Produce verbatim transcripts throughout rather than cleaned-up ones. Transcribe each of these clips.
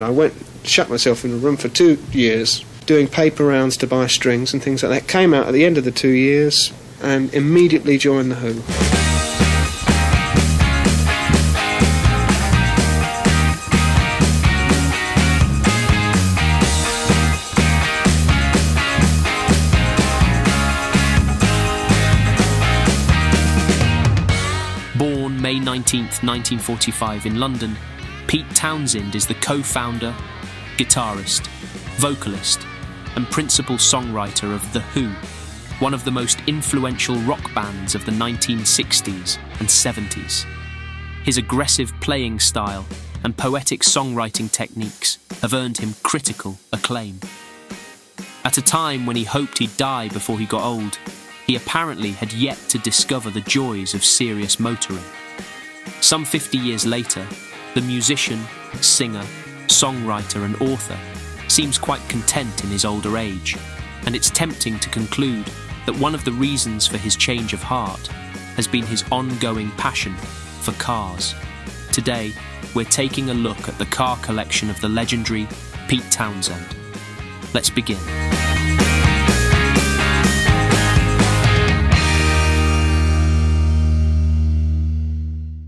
I went, shut myself in a room for two years, doing paper rounds to buy strings and things like that. Came out at the end of the two years and immediately joined The Who. Born May nineteenth, nineteen forty-five in London, Pete Townshend is the co-founder, guitarist, vocalist, and principal songwriter of The Who, one of the most influential rock bands of the nineteen sixties and seventies. His aggressive playing style and poetic songwriting techniques have earned him critical acclaim. At a time when he hoped he'd die before he got old, he apparently had yet to discover the joys of serious motoring. Some fifty years later, the musician, singer, songwriter and author seems quite content in his older age, and it's tempting to conclude that one of the reasons for his change of heart has been his ongoing passion for cars. Today, we're taking a look at the car collection of the legendary Pete Townshend. Let's begin.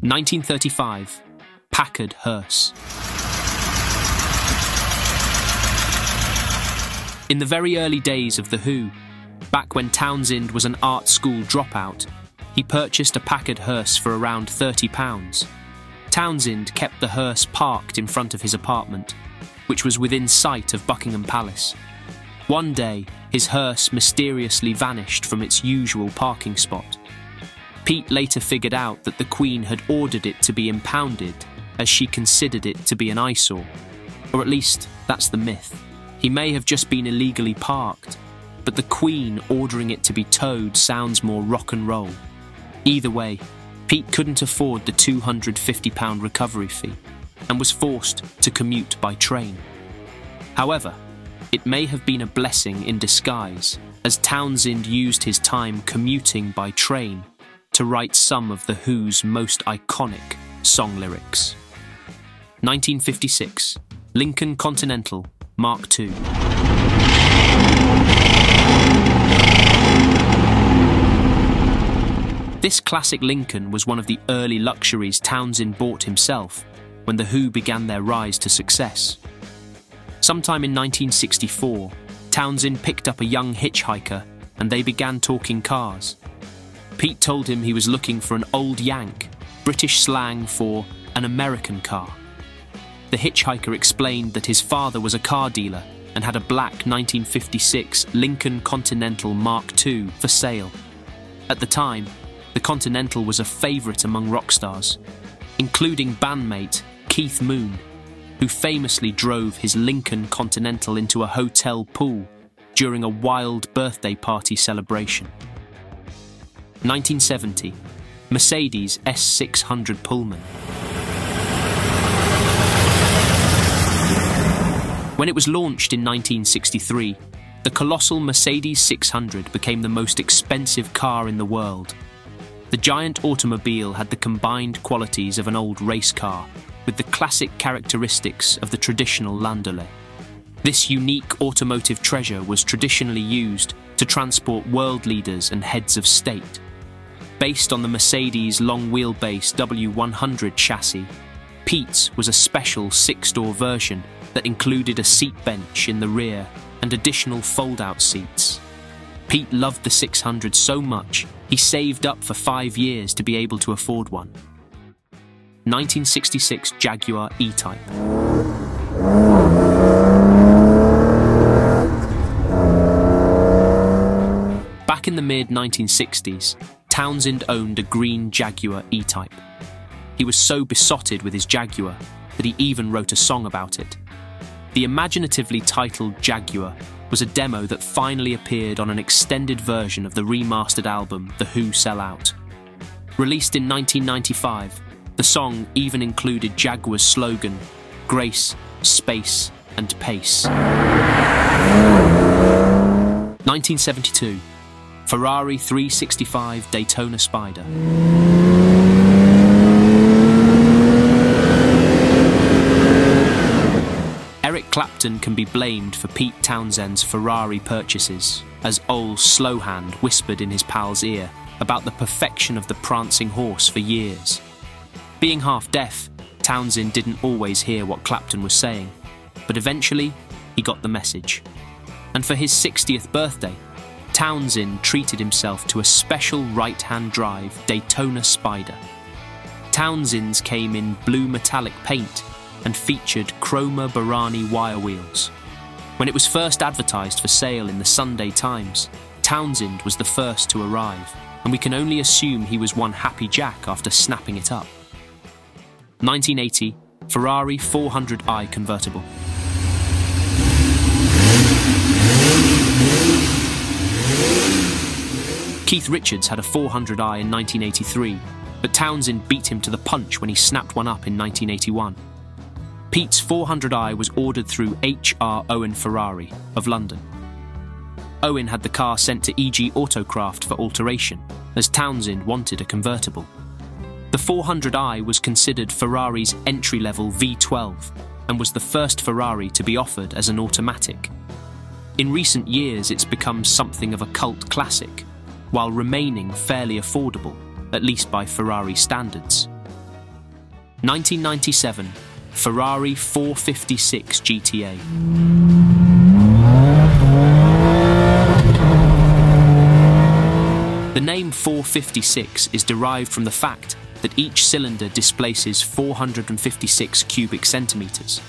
nineteen thirty-five. Packard hearse. In the very early days of The Who, back when Townshend was an art school dropout, he purchased a Packard hearse for around thirty pounds. Townshend kept the hearse parked in front of his apartment, which was within sight of Buckingham Palace. One day, his hearse mysteriously vanished from its usual parking spot. Pete later figured out that the Queen had ordered it to be impounded, as she considered it to be an eyesore. Or at least, that's the myth. He may have just been illegally parked, but the Queen ordering it to be towed sounds more rock and roll. Either way, Pete couldn't afford the two hundred and fifty pound recovery fee, and was forced to commute by train. However, it may have been a blessing in disguise, as Townshend used his time commuting by train to write some of The Who's most iconic song lyrics. nineteen fifty-six, Lincoln Continental Mark two. This classic Lincoln was one of the early luxuries Townshend bought himself when The Who began their rise to success. Sometime in nineteen sixty-four, Townshend picked up a young hitchhiker and they began talking cars. Pete told him he was looking for an old Yank, British slang for an American car. The hitchhiker explained that his father was a car dealer and had a black nineteen fifty-six Lincoln Continental Mark two for sale. At the time, the Continental was a favourite among rock stars, including bandmate Keith Moon, who famously drove his Lincoln Continental into a hotel pool during a wild birthday party celebration. nineteen seventy, Mercedes S six hundred Pullman. When it was launched in nineteen sixty-three, the colossal Mercedes six hundred became the most expensive car in the world. The giant automobile had the combined qualities of an old race car, with the classic characteristics of the traditional landaulet. This unique automotive treasure was traditionally used to transport world leaders and heads of state. Based on the Mercedes long wheelbase W one hundred chassis, Pete's was a special six-door version that included a seat bench in the rear and additional fold-out seats. Pete loved the six hundred so much, he saved up for five years to be able to afford one. nineteen sixty-six Jaguar E-Type. Back in the mid nineteen sixties, Townshend owned a green Jaguar E-Type. He was so besotted with his Jaguar that he even wrote a song about it. The imaginatively titled Jaguar was a demo that finally appeared on an extended version of the remastered album The Who Sell Out. Released in nineteen ninety-five, the song even included Jaguar's slogan, Grace, Space and Pace. nineteen seventy-two, Ferrari three sixty-five Daytona Spider. Eric Clapton can be blamed for Pete Townshend's Ferrari purchases, as old Slowhand whispered in his pal's ear about the perfection of the prancing horse for years. Being half-deaf, Townshend didn't always hear what Clapton was saying, but eventually he got the message. And for his sixtieth birthday, Townshend treated himself to a special right-hand drive Daytona Spider. Townshend's came in blue metallic paint and featured Chroma Barani wire wheels. When it was first advertised for sale in the Sunday Times, Townshend was the first to arrive, and we can only assume he was one happy Jack after snapping it up. nineteen eighty, Ferrari four hundred i convertible. Keith Richards had a four hundred i in nineteen eighty-three, but Townshend beat him to the punch when he snapped one up in nineteen eighty-one. Pete's four hundred i was ordered through H R Owen Ferrari of London. Owen had the car sent to E G Autocraft for alteration, as Townshend wanted a convertible. The four hundred i was considered Ferrari's entry-level V twelve and was the first Ferrari to be offered as an automatic. In recent years, it's become something of a cult classic, while remaining fairly affordable, at least by Ferrari standards. nineteen ninety-seven, Ferrari four fifty-six G T A. The name four fifty-six is derived from the fact that each cylinder displaces four hundred fifty-six cubic centimetres.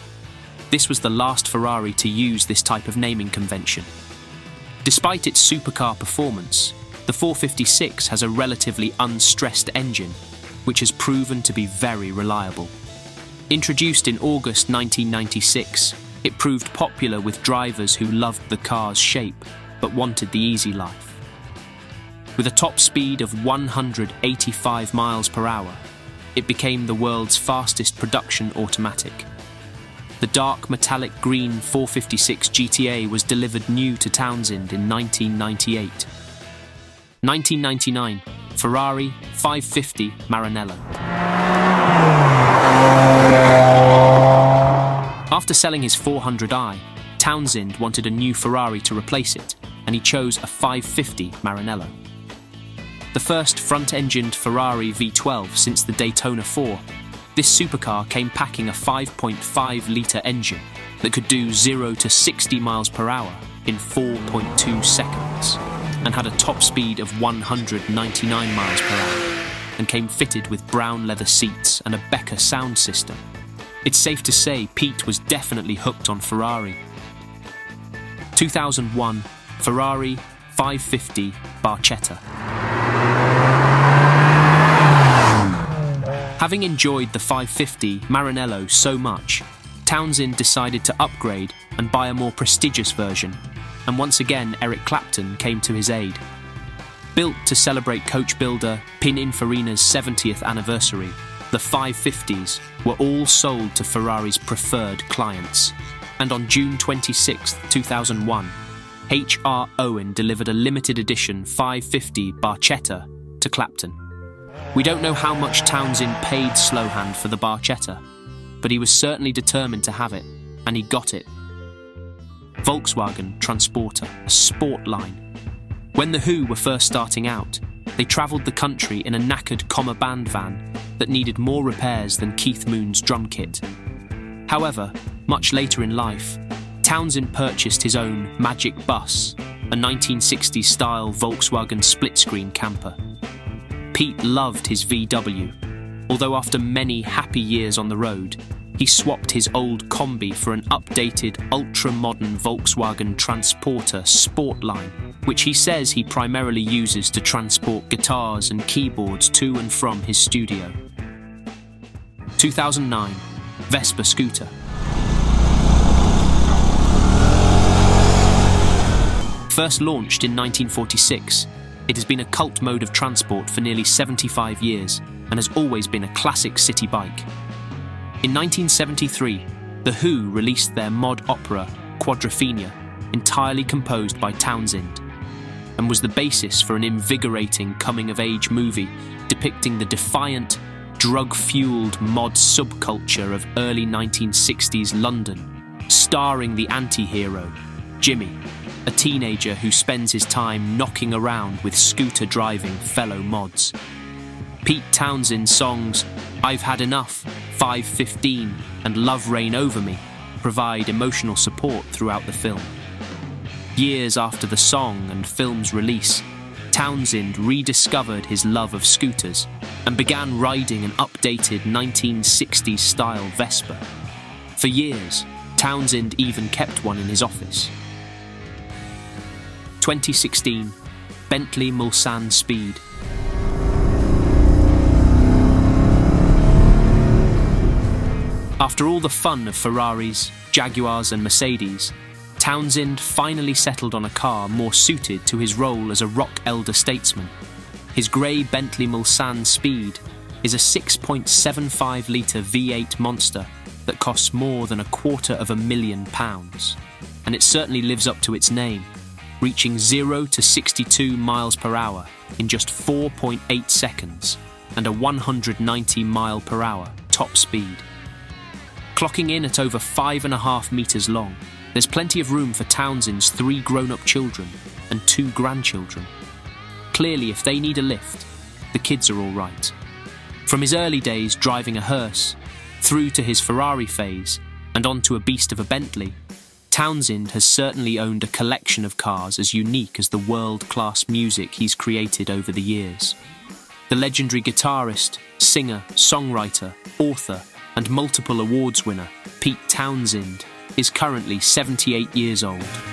This was the last Ferrari to use this type of naming convention. Despite its supercar performance, the four fifty-six has a relatively unstressed engine, which has proven to be very reliable. Introduced in August nineteen ninety-six, it proved popular with drivers who loved the car's shape but wanted the easy life. With a top speed of one hundred eighty-five miles per hour, it became the world's fastest production automatic. The dark metallic green four fifty-six G T A was delivered new to Townshend in nineteen ninety-eight. nineteen ninety-nine, Ferrari five fifty Maranello. After selling his four hundred i, Townshend wanted a new Ferrari to replace it, and he chose a five fifty Maranello. The first front-engined Ferrari V twelve since the Daytona four, this supercar came packing a five point five litre engine that could do zero to sixty miles per hour in four point two seconds, and had a top speed of one hundred ninety-nine miles per hour, and came fitted with brown leather seats and a Becker sound system. It's safe to say Pete was definitely hooked on Ferrari. two thousand one, Ferrari five fifty Barchetta. Having enjoyed the five fifty Maranello so much, Townshend decided to upgrade and buy a more prestigious version, and once again Eric Clapton came to his aid. Built to celebrate coach builder Pininfarina's seventieth anniversary, the five fifties were all sold to Ferrari's preferred clients, and on June twenty-sixth two thousand one, H R Owen delivered a limited edition five fifty Barchetta to Clapton. We don't know how much Townshend paid Slowhand for the Barchetta, but he was certainly determined to have it, and he got it. Volkswagen Transporter, a Sportline. When The Who were first starting out, they travelled the country in a knackered Commer band van that needed more repairs than Keith Moon's drum kit. However, much later in life, Townshend purchased his own Magic Bus, a nineteen sixties-style Volkswagen split-screen camper. Pete loved his V W, although after many happy years on the road, he swapped his old combi for an updated, ultra-modern Volkswagen Transporter Sportline, which he says he primarily uses to transport guitars and keyboards to and from his studio. two thousand nine, Vespa scooter. First launched in nineteen forty-six, it has been a cult mode of transport for nearly seventy-five years and has always been a classic city bike. In nineteen seventy-three, The Who released their mod opera, Quadrophenia, entirely composed by Townshend, and was the basis for an invigorating coming-of-age movie depicting the defiant, drug-fueled mod subculture of early nineteen sixties London, starring the anti-hero, Jimmy, a teenager who spends his time knocking around with scooter-driving fellow mods. Pete Townshend's songs I've Had Enough, five fifteen and Love Reign Over Me provide emotional support throughout the film. Years after the song and film's release, Townshend rediscovered his love of scooters and began riding an updated nineteen sixties-style Vespa. For years, Townshend even kept one in his office. twenty sixteen, Bentley Mulsanne Speed. After all the fun of Ferraris, Jaguars and Mercedes, Townshend finally settled on a car more suited to his role as a rock elder statesman. His grey Bentley Mulsanne Speed is a six point seven five litre V eight monster that costs more than a quarter of a million pounds. And it certainly lives up to its name, reaching zero to sixty-two miles per hour in just four point eight seconds and a one hundred ninety mile per hour top speed. Clocking in at over five and a half metres long, there's plenty of room for Townshend's three grown-up children and two grandchildren. Clearly, if they need a lift, the kids are all right. From his early days driving a hearse, through to his Ferrari phase, and onto a beast of a Bentley, Townshend has certainly owned a collection of cars as unique as the world-class music he's created over the years. The legendary guitarist, singer, songwriter, author, and multiple awards winner, Pete Townshend, is currently seventy-eight years old.